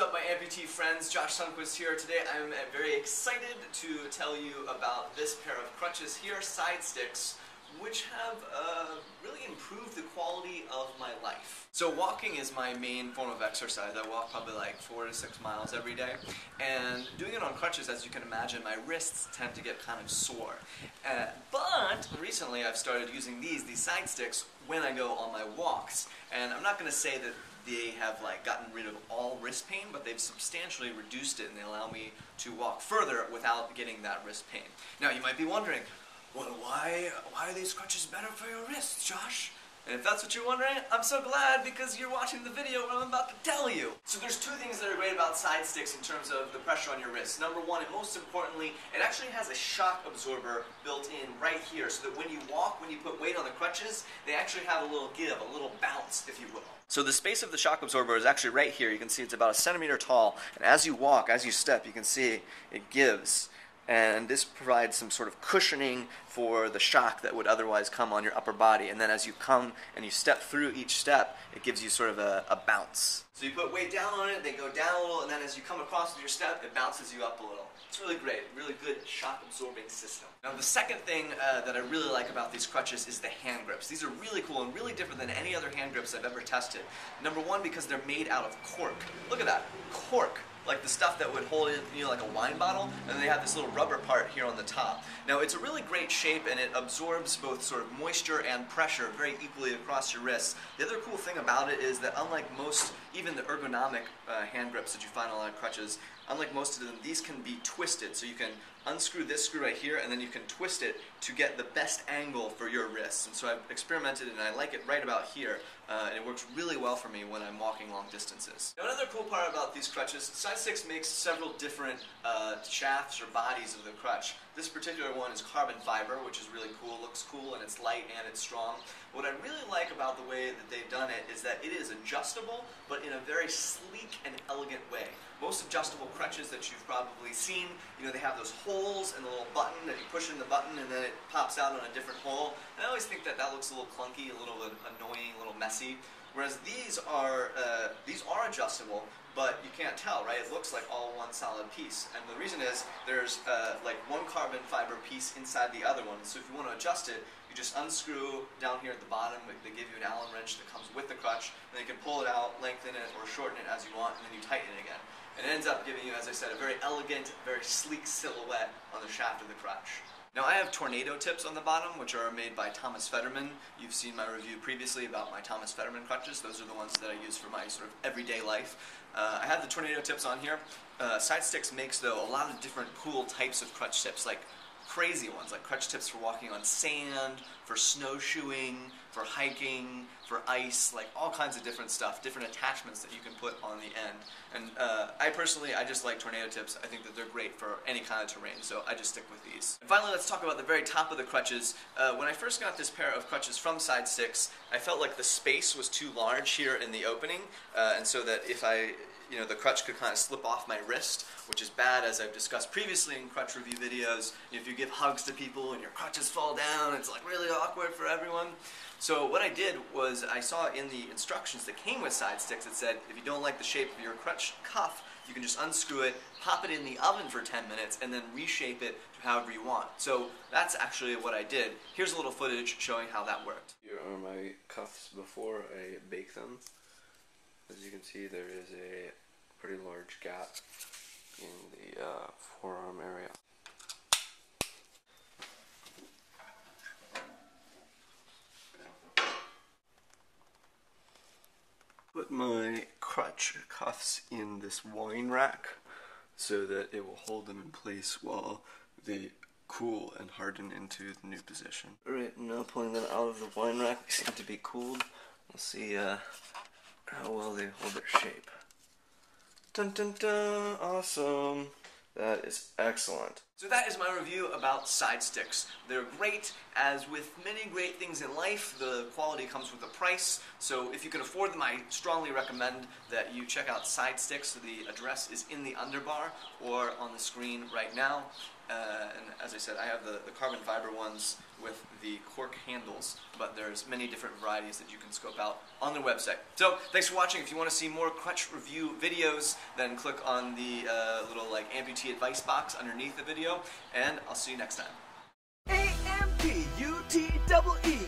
What's up, my amputee friends? Josh Sundquist here. Today I'm very excited to tell you about this pair of crutches here, SideStix, which have really improved the quality of my life. So walking is my main form of exercise. I walk probably like 4 to 6 miles every day, and doing it on crutches, as you can imagine, my wrists tend to get kind of sore. But recently I've started using these SideStix, when I go on my walks, and I'm not going to say that they have like gotten rid of all wrist pain, but they've substantially reduced it, and they allow me to walk further without getting that wrist pain. Now you might be wondering, well, why are these crutches better for your wrists, Josh? And if that's what you're wondering, I'm so glad, because you're watching the video what I'm about to tell you. So there's two things that are great about SideStix in terms of the pressure on your wrist. Number one, and most importantly, it actually has a shock absorber built in right here, so that when you walk, when you put weight on the crutches, they actually have a little give, a little bounce, if you will. So the space of the shock absorber is actually right here. You can see it's about 1 centimeter tall, and as you walk, as you step, you can see it gives. And this provides some sort of cushioning for the shock that would otherwise come on your upper body. And then as you come and you step through each step, it gives you sort of a bounce. So you put weight down on it, they go down a little, and then as you come across with your step, it bounces you up a little. It's really great, really good shock-absorbing system. Now the second thing that I really like about these crutches is the hand grips. These are really cool and really different than any other hand grips I've ever tested. Number one, because they're made out of cork. Look at that, cork. Like the stuff that would hold it, you know, like a wine bottle, and they have this little rubber part here on the top. Now it's a really great shape, and it absorbs both sort of moisture and pressure very equally across your wrists. The other cool thing about it is that unlike most, even the ergonomic hand grips that you find on a lot of crutches, unlike most of them, these can be twisted. So you can unscrew this screw right here, and then you can twist it to get the best angle for your wrists. And so I've experimented, and I like it right about here, and it works really well for me when I'm walking long distances. Now another cool part about these crutches, SideStix makes several different shafts or bodies of the crutch. This particular one is carbon fiber, which is really cool, looks cool, and it's light and it's strong. What I really like about the way that they've done it is that it is adjustable, but in a very sleek and elegant way. Most adjustable crutches that you've probably seen, you know, they have those holes and the little button that you push in the button and then it pops out on a different hole. And I always think that that looks a little clunky, a little annoying, a little messy. Whereas these are adjustable, but you can't tell, right? It looks like all one solid piece. And the reason is there's like one carbon fiber piece inside the other one. So if you want to adjust it, you just unscrew down here at the bottom. They give you an Allen wrench that comes with the crutch, and then you can pull it out, lengthen it, or shorten it as you want, and then you tighten it again. And it ends up giving you, as I said, a very elegant, very sleek silhouette on the shaft of the crutch. Now I have tornado tips on the bottom, which are made by Thomas Fetterman. You've seen my review previously about my Thomas Fetterman crutches. Those are the ones that I use for my sort of everyday life. I have the tornado tips on here. SideStix makes, though, a lot of different cool types of crutch tips, like crazy ones, like crutch tips for walking on sand, for snowshoeing, for hiking, for ice, like all kinds of different stuff, different attachments that you can put on the end. And I personally, I just like tornado tips. I think that they're great for any kind of terrain, so I just stick with these. And finally, let's talk about the very top of the crutches. When I first got this pair of crutches from SideStix, I felt like the space was too large here in the opening, and so that if I, you know, the crutch could kind of slip off my wrist, which is bad, as I've discussed previously in crutch review videos. If you give hugs to people and your crutches fall down, it's like really awkward for everyone. So what I did was I saw in the instructions that came with SideStix, it said if you don't like the shape of your crutch cuff, you can just unscrew it, pop it in the oven for 10 minutes, and then reshape it to however you want. So that's actually what I did. Here's a little footage showing how that worked. Here are my cuffs before I bake them. As you can see, there is a pretty large gap in the forearm area. Put my crutch cuffs in this wine rack so that it will hold them in place while they cool and harden into the new position. Alright, now pulling them out of the wine rack, they seem to be cooled. We'll see how well they hold their shape. Dun dun dun, awesome. That is excellent. So that is my review about SideStix. They're great. As with many great things in life, the quality comes with a price. So if you can afford them, I strongly recommend that you check out SideStix. The address is in the underbar or on the screen right now. And as I said, I have the carbon fiber ones with the cork handles, but there's many different varieties that you can scope out on their website. So thanks for watching. If you want to see more Crunch review videos, then click on the little like amputee advice box underneath the video, and I'll see you next time. A-M-P-U-T-E-E